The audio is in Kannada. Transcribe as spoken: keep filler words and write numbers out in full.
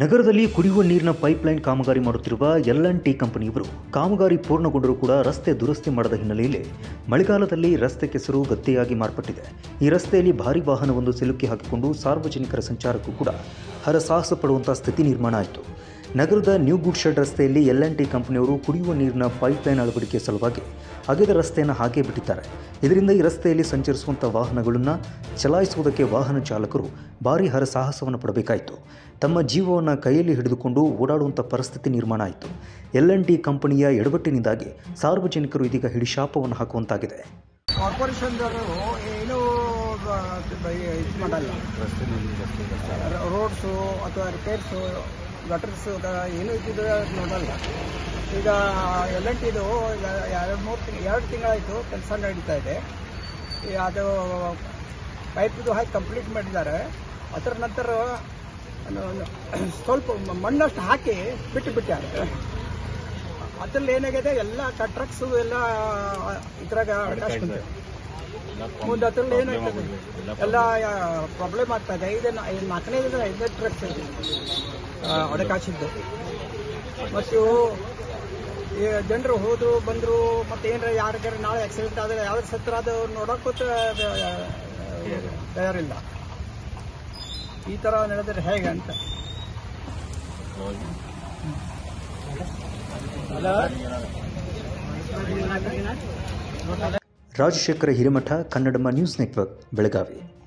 ನಗರದಲ್ಲಿ ಕುಡಿಯುವ ನೀರಿನ ಪೈಪ್ಲೈನ್ ಕಾಮಗಾರಿ ಮಾಡುತ್ತಿರುವ ಎಲ್ ಅಂಡ್ ಟಿ ಕಂಪನಿಯವರು ಕಾಮಗಾರಿ ಪೂರ್ಣಗೊಂಡರೂ ಕೂಡ ರಸ್ತೆ ದುರಸ್ತಿ ಮಾಡದ ಹಿನ್ನೆಲೆಯಲ್ಲಿ ಮಳೆಗಾಲದಲ್ಲಿ ರಸ್ತೆ ಕೆಸರು ಗದ್ದೆಯಾಗಿ ಮಾರ್ಪಟ್ಟಿದೆ। ಈ ರಸ್ತೆಯಲ್ಲಿ ಭಾರಿ ವಾಹನವೊಂದು ಸಿಲುಕಿ ಹಾಕಿಕೊಂಡು ಸಾರ್ವಜನಿಕರ ಸಂಚಾರಕ್ಕೂ ಕೂಡ ಹರಸಾಹಸ ಪಡುವಂತಹ ಸ್ಥಿತಿ ನಿರ್ಮಾಣ ಆಯಿತು। ನಗರದ ನ್ಯೂ ಗುಡ್ ಶೆಡ್ ರಸ್ತೆಯಲ್ಲಿ ಎಲ್ ಅಂಡ್ ಟಿ ಕಂಪನಿಯವರು ಕುಡಿಯುವ ನೀರಿನ ಪೈಪ್ಲೈನ್ ಅಳವಡಿಕೆ ಸಲುವಾಗಿ ಅಗೆದ ರಸ್ತೆಯನ್ನು ಹಾಕೇ ಬಿಟ್ಟಿದ್ದಾರೆ। ಇದರಿಂದ ಈ ರಸ್ತೆಯಲ್ಲಿ ಸಂಚರಿಸುವಂಥ ವಾಹನಗಳನ್ನು ಚಲಾಯಿಸುವುದಕ್ಕೆ ವಾಹನ ಚಾಲಕರು ಭಾರಿ ಹರಸಾಹಸವನ್ನು ಪಡಬೇಕಾಯಿತು। ತಮ್ಮ ಜೀವವನ್ನು ಕೈಯಲ್ಲಿ ಹಿಡಿದುಕೊಂಡು ಓಡಾಡುವಂಥ ಪರಿಸ್ಥಿತಿ ನಿರ್ಮಾಣ ಆಯಿತು। ಎಲ್ ಅಂಡ್ ಟಿ ಕಂಪನಿಯ ಎಡವಟ್ಟಿನಿಂದಾಗಿ ಸಾರ್ವಜನಿಕರು ಇದೀಗ ಹಿಡಿಶಾಪವನ್ನು ಹಾಕುವಂತಾಗಿದೆ। ಕಾರ್ಪೊರೇಷನ್ದವರು ಏನು ಇದು ಮಾಡಲ್ಲ, ರೋಡ್ಸು ಅಥವಾ ರಿಪೇರ್ಸು ಗಟರ್ಸು ಏನೂ ಇದ್ದಿದ್ರೆ ನೋಡಲ್ಲ। ಈಗ ಎಲ್ ಅಂಡ್ ಟಿದು ಎರಡು ಮೂರು ತಿಂಗಳು ಎರಡು ತಿಂಗಳಾಯಿತು ಕೆಲಸ ನಡೀತಾ ಇದೆ। ಅದು ಪೈಪ್ದು ಹಾಕಿ ಕಂಪ್ಲೀಟ್ ಮಾಡಿದ್ದಾರೆ। ಅದರ ನಂತರ ಸ್ವಲ್ಪ ಮಣ್ಣಷ್ಟು ಹಾಕಿ ಬಿಟ್ಟು ಬಿಟ್ಟಾರೆ। ಅದರಲ್ಲಿ ಏನಾಗಿದೆ, ಎಲ್ಲ ಟ್ರಕ್ಸು ಎಲ್ಲ ಇದ್ರಾಗ ಮುಂದೆ ಅದರಲ್ಲಿ ಏನಾಗ್ತದೆ, ಎಲ್ಲ ಪ್ರಾಬ್ಲಮ್ ಆಗ್ತಾ ಇದೆ। ಇದು ನಾಲ್ಕನೇ ಐದನೇ ಟ್ರಕ್ಸ್ ಇದೆ ಅದಕ್ಕೆ ಹಾಕಿದ್ದು, ಮತ್ತು ಜನರು ಹೋದ್ರು ಬಂದರು, ಮತ್ತೆ ಏನಾರ ಯಾರಿಗಾರ ನಾಳೆ ಆಕ್ಸಿಡೆಂಟ್ ಆದರೆ ಯಾವ್ದು ಸತ್ರ ಅದು ನೋಡೋಕ್ಕೂ ತಯಾರಿಲ್ಲ। ಈ ಥರ ನಡೆದ್ರೆ ಹೇಗೆ ಅಂತ ರಾಜಶೇಖರ ಹಿರೇಮಠ, ಕನ್ನಡಮ್ಮ ನ್ಯೂಸ್ ನೆಟ್ವರ್ಕ್, ಬೆಳಗಾವಿ।